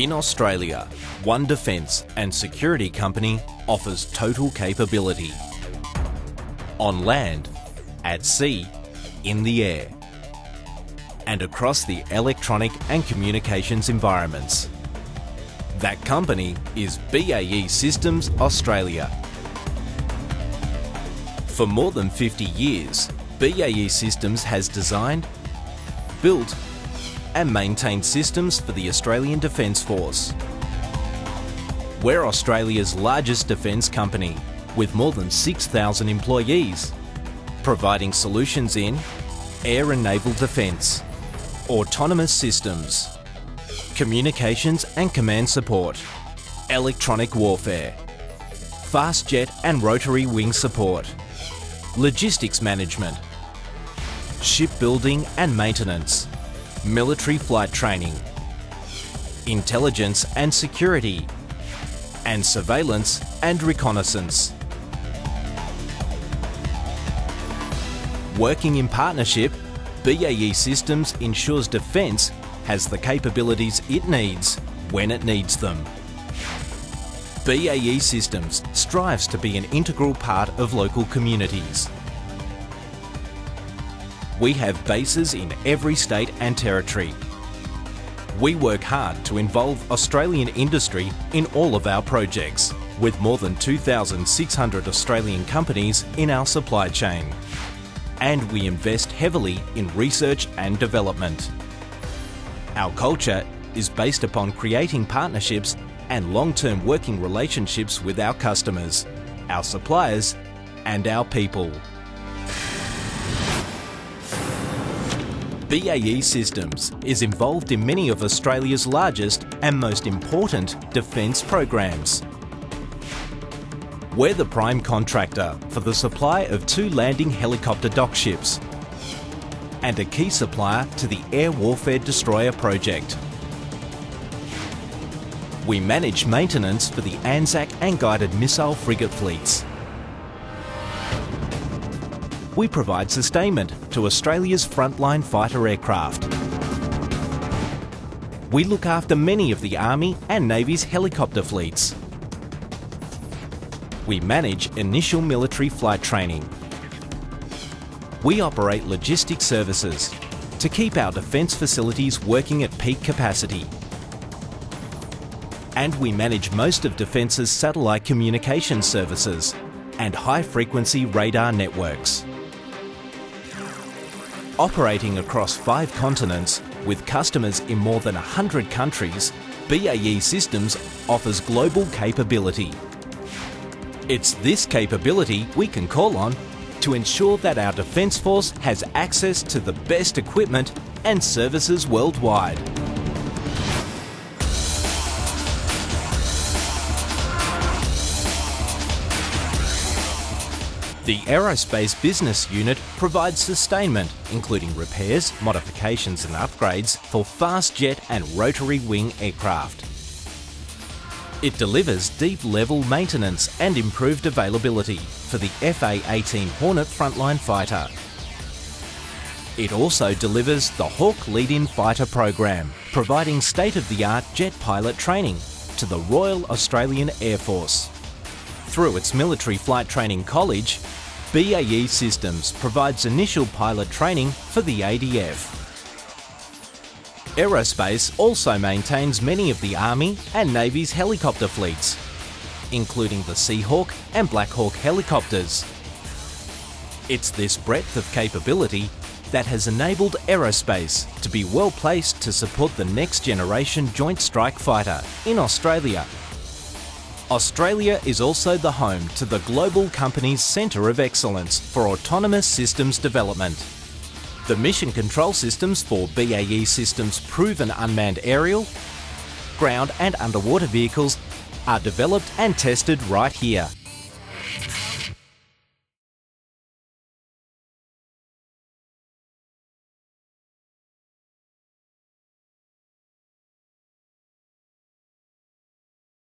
In Australia, one defence and security company offers total capability. On land, at sea, in the air, and across the electronic and communications environments. That company is BAE Systems Australia. For more than 50 years, BAE Systems has designed, built and maintained systems for the Australian Defence Force. We're Australia's largest defence company with more than 6,000 employees, providing solutions in air and naval defence, autonomous systems, communications and command support, electronic warfare, fast jet and rotary wing support, logistics management, shipbuilding and maintenance, military flight training, intelligence and security, and surveillance and reconnaissance. Working in partnership, BAE Systems ensures Defence has the capabilities it needs when it needs them. BAE Systems strives to be an integral part of local communities. We have bases in every state and territory. We work hard to involve Australian industry in all of our projects, with more than 2,600 Australian companies in our supply chain. And we invest heavily in research and development. Our culture is based upon creating partnerships and long-term working relationships with our customers, our suppliers, and our people. BAE Systems is involved in many of Australia's largest and most important defence programs. We're the prime contractor for the supply of 2 landing helicopter dock ships and a key supplier to the Air Warfare Destroyer project. We manage maintenance for the ANZAC and guided missile frigate fleets. We provide sustainment to Australia's frontline fighter aircraft. We look after many of the Army and Navy's helicopter fleets. We manage initial military flight training. We operate logistics services to keep our defence facilities working at peak capacity. And we manage most of Defence's satellite communication services and high-frequency radar networks. Operating across 5 continents with customers in more than 100 countries, BAE Systems offers global capability. It's this capability we can call on to ensure that our Defence Force has access to the best equipment and services worldwide. The Aerospace Business Unit provides sustainment, including repairs, modifications and upgrades for fast jet and rotary wing aircraft. It delivers deep-level maintenance and improved availability for the F/A-18 Hornet frontline fighter. It also delivers the Hawk Lead-in Fighter Program, providing state-of-the-art jet pilot training to the Royal Australian Air Force. Through its military flight training college, BAE Systems provides initial pilot training for the ADF. Aerospace also maintains many of the Army and Navy's helicopter fleets, including the Seahawk and Black Hawk helicopters. It's this breadth of capability that has enabled Aerospace to be well placed to support the next generation Joint Strike Fighter in Australia. Australia is also the home to the global company's Centre of Excellence for Autonomous Systems Development. The mission control systems for BAE Systems' proven unmanned aerial, ground and underwater vehicles are developed and tested right here.